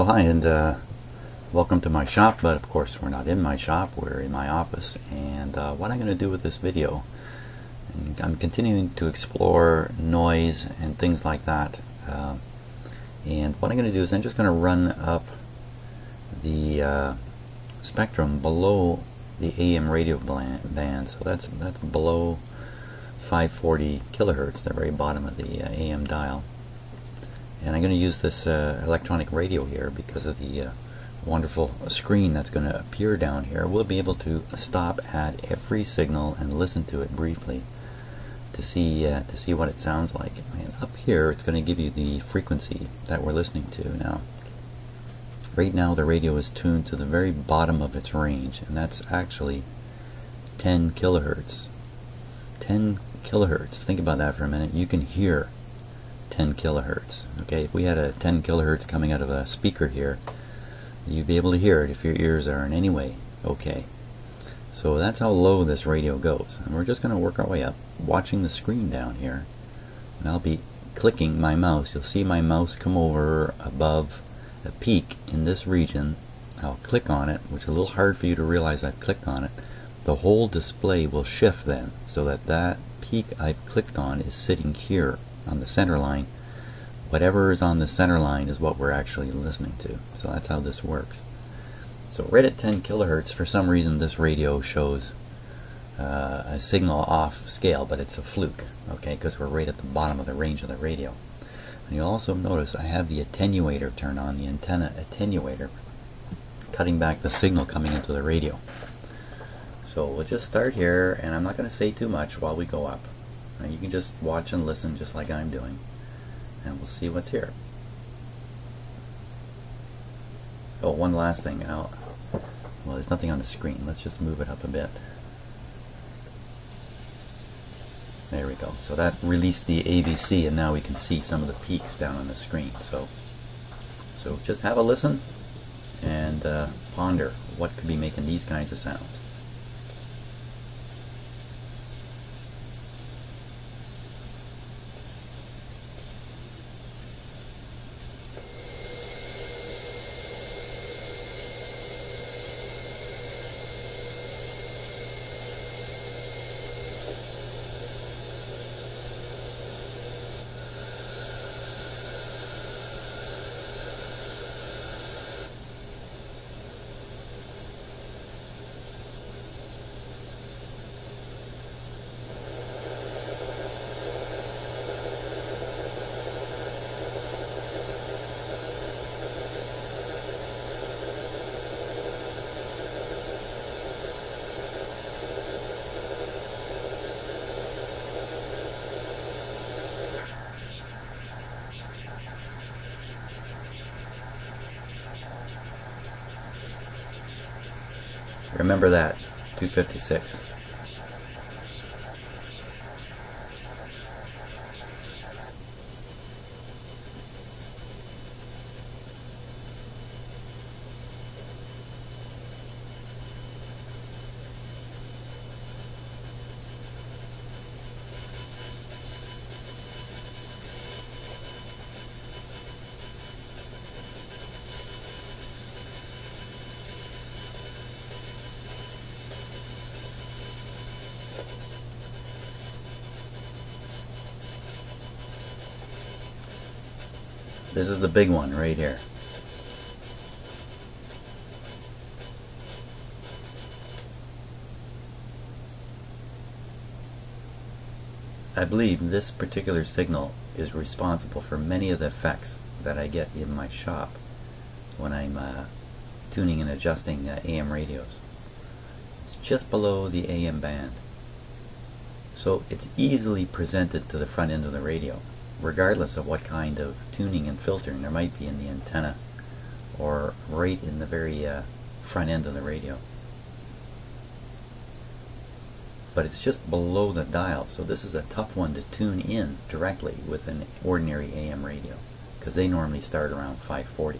Well, hi, and welcome to my shop, but of course we're not in my shop, we're in my office. And what I'm going to do with this video, and I'm continuing to explore noise and things like that, and what I'm going to do is I'm just going to run up the spectrum below the AM radio band, so that's below 540 kilohertz, the very bottom of the AM dial. And I'm going to use this electronic radio here because of the wonderful screen that's going to appear down here. We'll be able to stop at every signal and listen to it briefly to see what it sounds like. And up here, it's going to give you the frequency that we're listening to now. Right now, the radio is tuned to the very bottom of its range, and that's actually 10 kilohertz. 10 kilohertz. Think about that for a minute. You can hear 10 kilohertz. Okay, if we had a 10 kilohertz coming out of a speaker here, you'd be able to hear it if your ears are in any way okay. So that's how low this radio goes, and we're just going to work our way up, watching the screen down here, and I'll be clicking my mouse. You'll see my mouse come over above a peak in this region. I'll click on it, which is a little hard for you to realize I've clicked on it. The whole display will shift then, so that that peak I've clicked on is sitting here on the center line. Whatever is on the center line is what we're actually listening to. So that's how this works. So right at 10 kilohertz, for some reason this radio shows a signal off scale, but it's a fluke, okay, because we're right at the bottom of the range of the radio. And you'll also notice I have the attenuator turned on, the antenna attenuator, cutting back the signal coming into the radio. So we'll just start here, and I'm not going to say too much while we go up. Now you can just watch and listen just like I'm doing, and we'll see what's here. Oh, one last thing. Well, there's nothing on the screen. Let's just move it up a bit. There we go. So that released the AVC, and now we can see some of the peaks down on the screen. So just have a listen and ponder what could be making these kinds of sounds. Remember that, 256. This is the big one right here. I believe this particular signal is responsible for many of the effects that I get in my shop when I'm tuning and adjusting AM radios. It's just below the AM band. So it's easily presented to the front end of the radio, regardless of what kind of tuning and filtering there might be in the antenna or right in the very front end of the radio. But it's just below the dial, so this is a tough one to tune in directly with an ordinary AM radio, because they normally start around 540.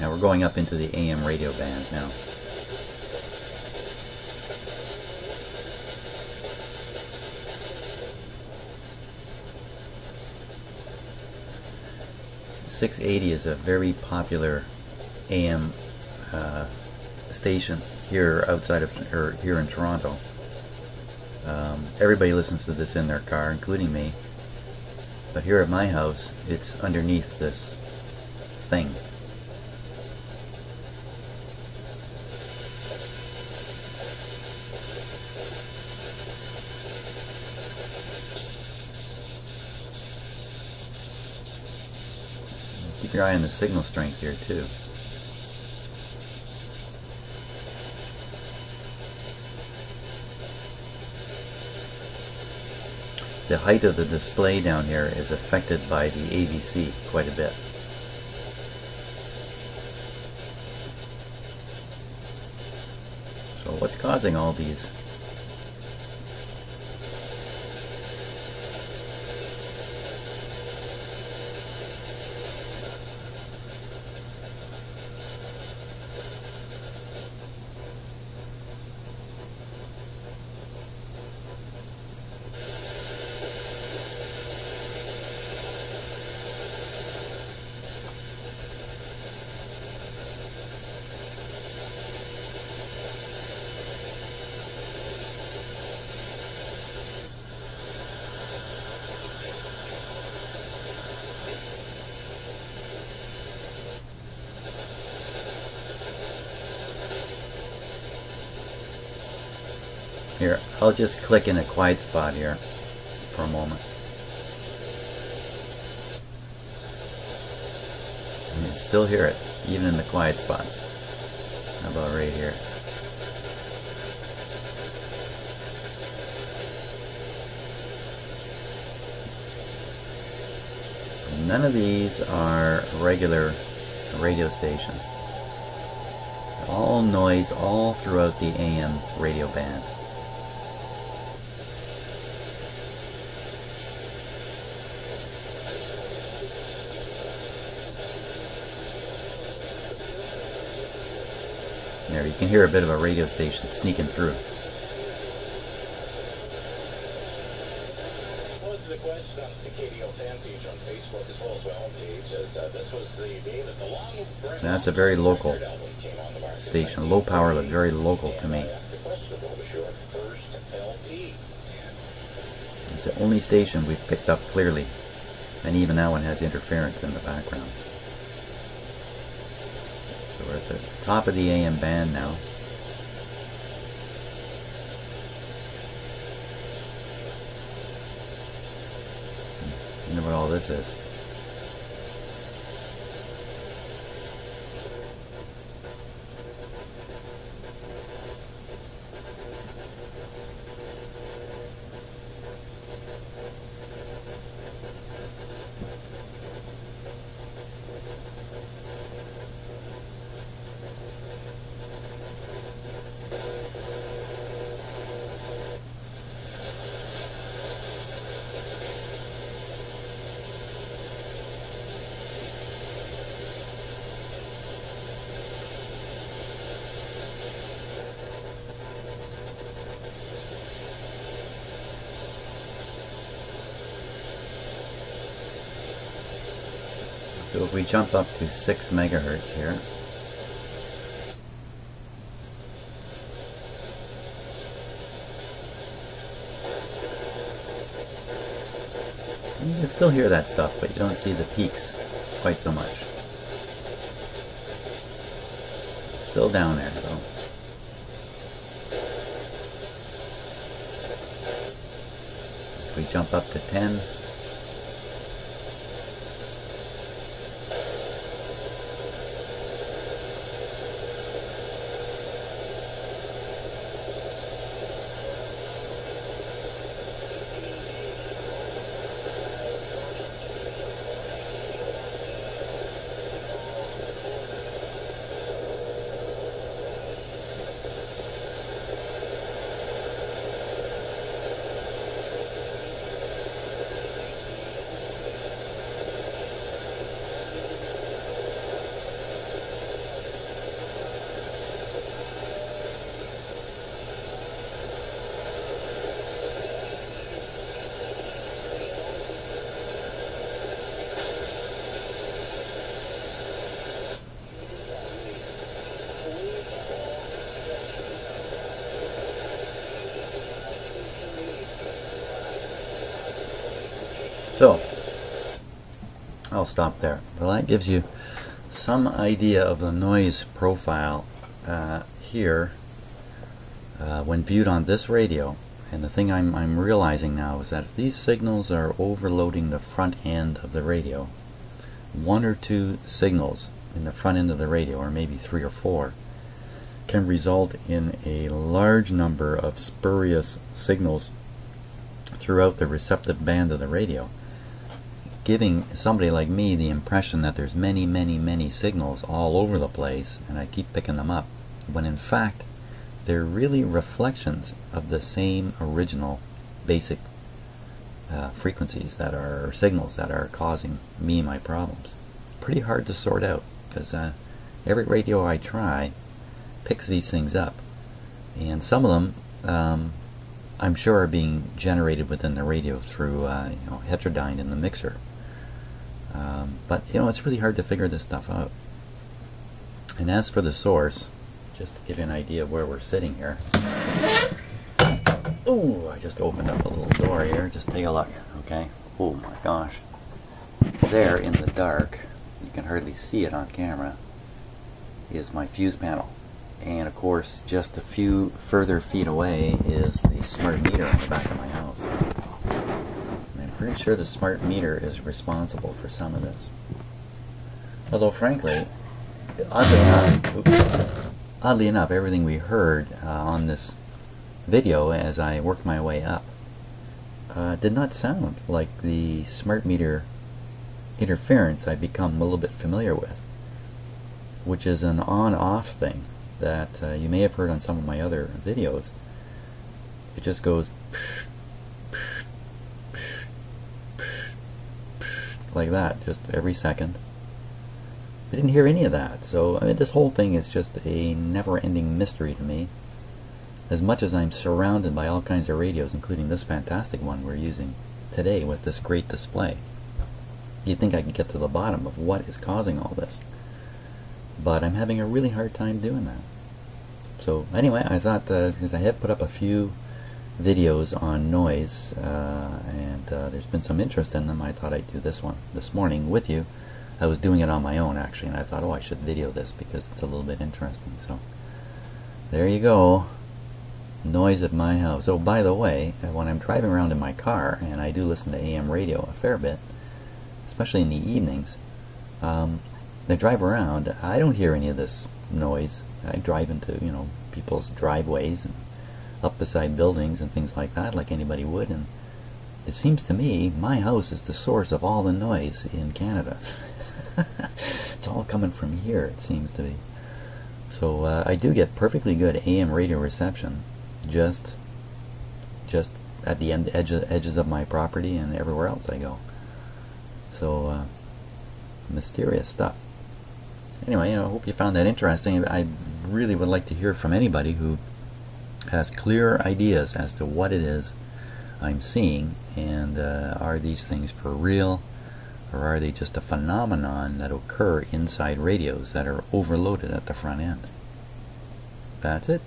Now we're going up into the AM radio band now. The 680 is a very popular AM station here outside of, or here in Toronto. Everybody listens to this in their car, including me. But here at my house, it's underneath this thing. Keep your eye on the signal strength here too. The height of the display down here is affected by the AVC quite a bit. So what's causing all these? Here, I'll just click in a quiet spot here for a moment. And you can still hear it, even in the quiet spots. How about right here? None of these are regular radio stations. All noise all throughout the AM radio band. There, you can hear a bit of a radio station sneaking through. Well, the question on Cicadial Fan page on Facebook as well as my own page is this was the day that the long record. That's a very local station, low power, but very local to me. It's the only station we've picked up clearly, and even that one has interference in the background. So we're at the top of the AM band now. I wonder what all this is. So if we jump up to 6 megahertz here, you can still hear that stuff, but you don't see the peaks quite so much. Still down there though. If we jump up to 10, So I'll stop there. Well, that gives you some idea of the noise profile here when viewed on this radio. And the thing I'm realizing now is that if these signals are overloading the front end of the radio, one or two signals in the front end of the radio, or maybe three or four, can result in a large number of spurious signals throughout the receptive band of the radio, giving somebody like me the impression that there's many, many, many signals all over the place and I keep picking them up, when in fact they're really reflections of the same original basic frequencies that are, or signals that are causing me my problems. Pretty hard to sort out, because every radio I try picks these things up, and some of them I'm sure are being generated within the radio through you know, heterodyne in the mixer. But you know, it's really hard to figure this stuff out. And as for the source, just to give you an idea of where we're sitting here. Ooh, I just opened up a little door here. Just take a look, okay? Oh my gosh. There in the dark, you can hardly see it on camera, is my fuse panel. And of course, just a few further feet away is the smart meter on the back of my house. And I'm pretty sure the smart meter is responsible for some of this. Although frankly, oddly enough, everything we heard on this video as I worked my way up did not sound like the smart meter interference I've become a little bit familiar with, which is an on-off thing that you may have heard on some of my other videos. It just goes psh, psh, psh, psh, psh, psh, like that, just every second. I didn't hear any of that, so I mean, this whole thing is just a never-ending mystery to me. As much as I'm surrounded by all kinds of radios, including this fantastic one we're using today with this great display, you'd think I could get to the bottom of what is causing all this. But I'm having a really hard time doing that. So anyway, I thought that, because I had put up a few videos on noise, and there's been some interest in them, I thought I'd do this one this morning with you. I was doing it on my own, actually, and I thought, oh, I should video this because it's a little bit interesting. So there you go. Noise at my house. Oh, by the way, when I'm driving around in my car, and I do listen to AM radio a fair bit, especially in the evenings, I drive around, I don't hear any of this noise. I drive into, you know, people's driveways and up beside buildings and things like that, like anybody would, and it seems to me my house is the source of all the noise in Canada. It's all coming from here, it seems to be. So I do get perfectly good AM radio reception just at the edges of my property and everywhere else I go. So mysterious stuff. Anyway, I hope you found that interesting. I really would like to hear from anybody who has clear ideas as to what it is I'm seeing, and are these things for real, or are they just a phenomenon that occur inside radios that are overloaded at the front end? That's it.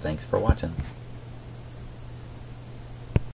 Thanks for watching.